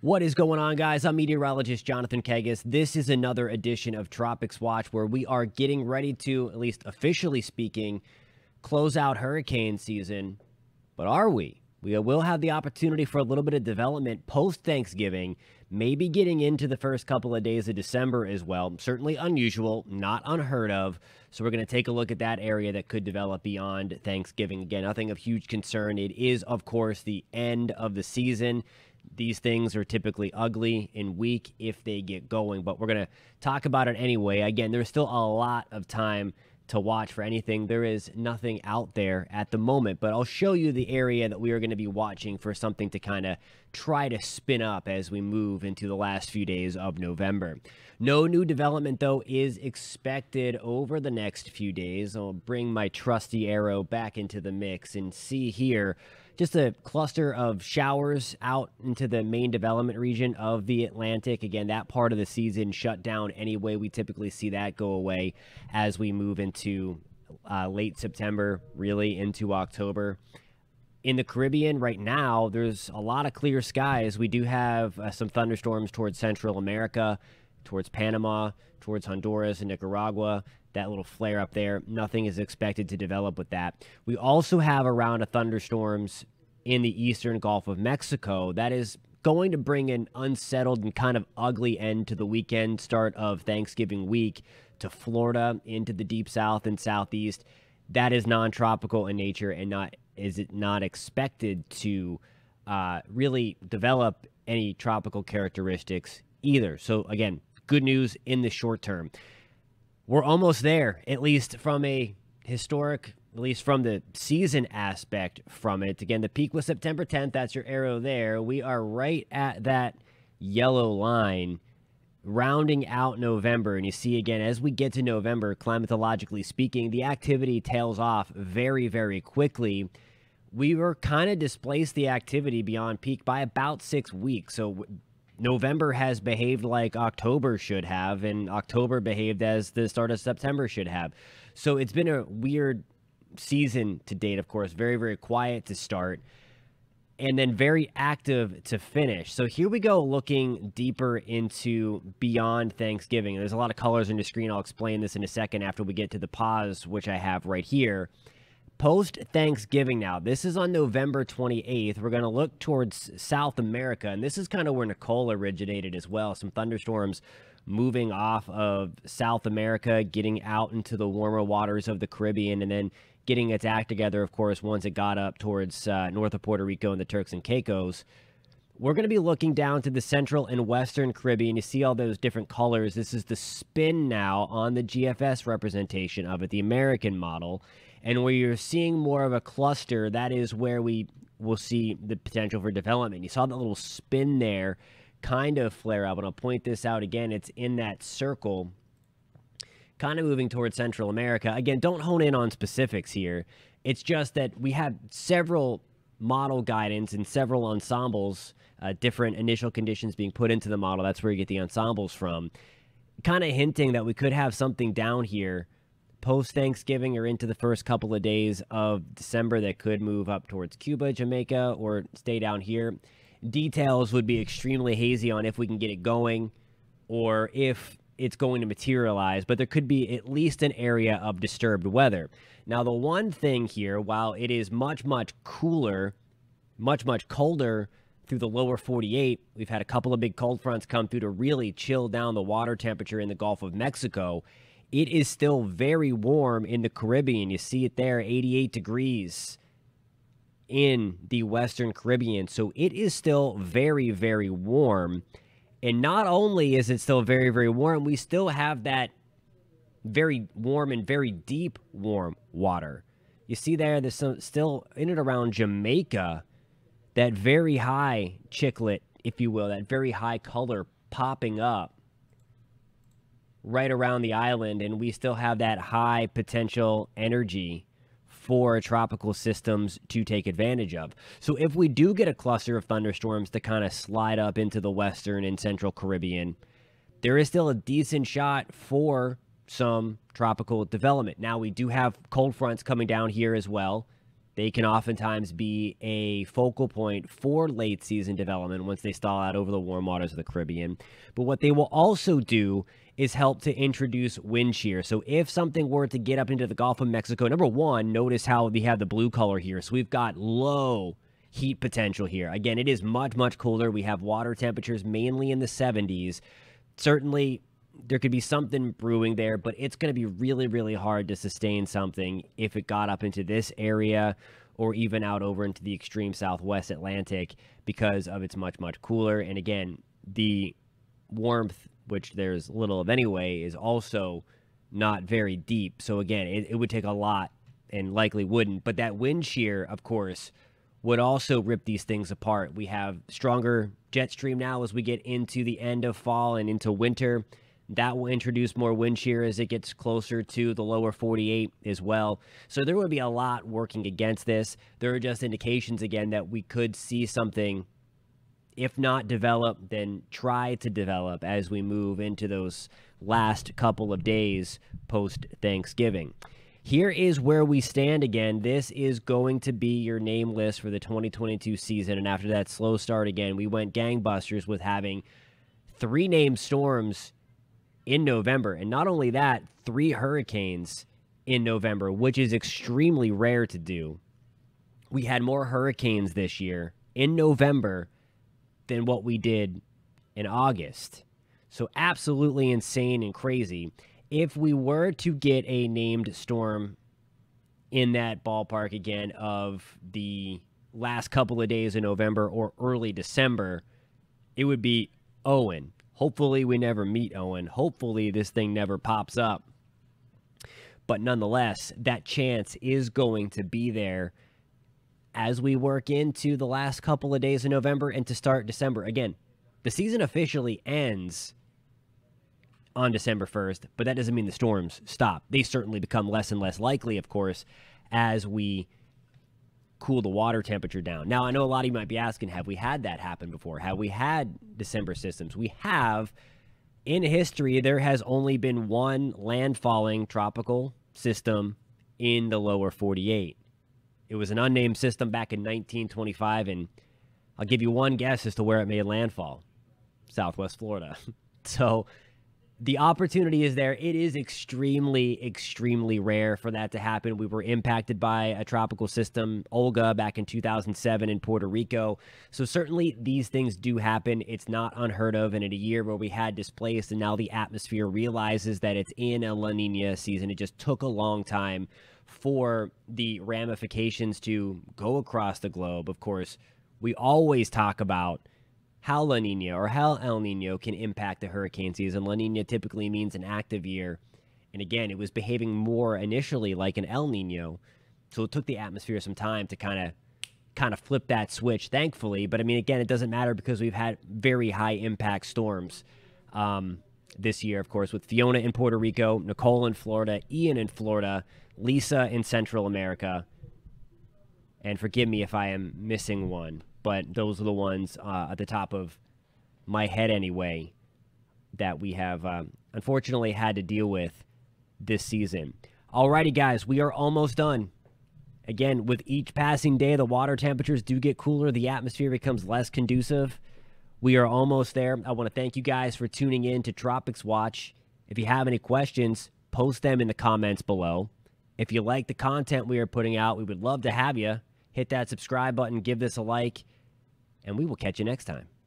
What is going on, guys? I'm meteorologist Jonathan Kegis. This is another edition of Tropics Watch, where we are getting ready to, at least officially speaking, close out hurricane season. But are we? We will have the opportunity for a little bit of development post-Thanksgiving, maybe getting into the first couple of days of December as well. Certainly unusual, not unheard of. So we're going to take a look at that area that could develop beyond Thanksgiving. Again, nothing of huge concern. It is, of course, the end of the season. These things are typically ugly and weak if they get going, but we're going to talk about it anyway. Again, there's still a lot of time to watch for anything. There is nothing out there at the moment, but I'll show you the area that we are going to be watching for something to kind of try to spin up as we move into the last few days of November. No new development, though, is expected over the next few days. I'll bring my trusty arrow back into the mix and see here. Just a cluster of showers out into the main development region of the Atlantic. Again, that part of the season shut down anyway. We typically see that go away as we move into late September, really into October. In the Caribbean right now, there's a lot of clear skies. We do have some thunderstorms towards Central America, towards Panama, towards Honduras and Nicaragua. That little flare up there, nothing is expected to develop with that. We also have a round of thunderstorms in the eastern Gulf of Mexico. That is going to bring an unsettled and kind of ugly end to the weekend, start of Thanksgiving week, to Florida, into the deep south and southeast. That is non-tropical in nature and not expected to really develop any tropical characteristics either. So again, good news in the short term. We're almost there, at least from a historic, at least from the season aspect from it. Again, the peak was September 10th. That's your arrow there. We are right at that yellow line, rounding out November. And you see, again, as we get to November, climatologically speaking, the activity tails off very, very quickly. We were kind of displaced the activity beyond peak by about 6 weeks. So November has behaved like October should have, and October behaved as the start of September should have. So it's been a weird season to date, of course. Very, very quiet to start, and then very active to finish. So here we go, looking deeper into beyond Thanksgiving. There's a lot of colors on the screen. I'll explain this in a second after we get to the pause, which I have right here. Post-Thanksgiving now, this is on November 28th. We're going to look towards South America, and this is kind of where Nicole originated as well. Some thunderstorms moving off of South America, getting out into the warmer waters of the Caribbean, and then getting its act together, of course, once it got up towards north of Puerto Rico and the Turks and Caicos. We're going to be looking down to the central and western Caribbean. You see all those different colors. This is the spin now on the GFS representation of it, the American model. And where you're seeing more of a cluster, that is where we will see the potential for development. You saw that little spin there kind of flare up, and I'll point this out again. It's in that circle, kind of moving towards Central America. Again, don't hone in on specifics here. It's just that we have several model guidance and several ensembles, different initial conditions being put into the model. That's where you get the ensembles from. Kind of hinting that we could have something down here post-Thanksgiving or into the first couple of days of December that could move up towards Cuba, Jamaica, or stay down here. Details would be extremely hazy on if we can get it going or if it's going to materialize, but there could be at least an area of disturbed weather. Now, the one thing here, while it is much, much cooler, much, much colder through the lower 48, we've had a couple of big cold fronts come through to really chill down the water temperature in the Gulf of Mexico. It is still very warm in the Caribbean. You see it there, 88 degrees in the Western Caribbean. So it is still very, very warm. And not only is it still very, very warm, we still have that very warm and very deep warm water. You see there, there's some, still in and around Jamaica, that very high chiclet, if you will, that very high color popping up right around the island, and we still have that high potential energy for tropical systems to take advantage of. So if we do get a cluster of thunderstorms to kind of slide up into the Western and Central Caribbean, there is still a decent shot for some tropical development. Now, we do have cold fronts coming down here as well. They can oftentimes be a focal point for late season development once they stall out over the warm waters of the Caribbean. But what they will also do is help to introduce wind shear. So if something were to get up into the Gulf of Mexico, number one, notice how we have the blue color here. So we've got low heat potential here. Again, it is much, much cooler. We have water temperatures mainly in the 70s. Certainly, there could be something brewing there, but it's going to be really, really hard to sustain something if it got up into this area or even out over into the extreme southwest Atlantic because of it's much, much cooler. And again, the warmth, which there's little of anyway, is also not very deep. So again, it would take a lot and likely wouldn't. But that wind shear, of course, would also rip these things apart. We have stronger jet stream now as we get into the end of fall and into winter. That will introduce more wind shear as it gets closer to the lower 48 as well. So there would be a lot working against this. There are just indications, again, that we could see something, if not develop, then try to develop as we move into those last couple of days post-Thanksgiving. Here is where we stand again. This is going to be your name list for the 2022 season. And after that slow start again, we went gangbusters with having 3 named storms in November, and not only that, 3 hurricanes in November, which is extremely rare to do. We had more hurricanes this year in November than what we did in August. So absolutely insane and crazy. If we were to get a named storm in that ballpark again of the last couple of days in November or early December, it would be Owen. Hopefully we never meet Owen. Hopefully this thing never pops up. But nonetheless, that chance is going to be there as we work into the last couple of days in November and to start December. Again, the season officially ends on December 1st, but that doesn't mean the storms stop. They certainly become less and less likely, of course, as we cool the water temperature down. Now, I know a lot of you might be asking, have we had that happen before? Have we had December systems? We have. In history, there has only been one landfalling tropical system in the lower 48. It was an unnamed system back in 1925, and I'll give you one guess as to where it made landfall. Southwest Florida. So the opportunity is there. It is extremely, extremely rare for that to happen. We were impacted by a tropical system, Olga, back in 2007 in Puerto Rico. So certainly these things do happen. It's not unheard of. And in a year where we had displaced and now the atmosphere realizes that it's in a La Niña season, it just took a long time for the ramifications to go across the globe. Of course, we always talk about how La Niña or how El Niño can impact the hurricane season. La Niña typically means an active year. And again, it was behaving more initially like an El Niño. So it took the atmosphere some time to kind of flip that switch, thankfully. But I mean, again, it doesn't matter because we've had very high impact storms this year, of course, with Fiona in Puerto Rico, Nicole in Florida, Ian in Florida, Lisa in Central America. And forgive me if I am missing one, but those are the ones at the top of my head anyway that we have unfortunately had to deal with this season. Alrighty, guys, we are almost done. Again, with each passing day, the water temperatures do get cooler. The atmosphere becomes less conducive. We are almost there. I want to thank you guys for tuning in to Tropics Watch. If you have any questions, post them in the comments below. If you like the content we are putting out, we would love to have you. Hit that subscribe button, give this a like, and we will catch you next time.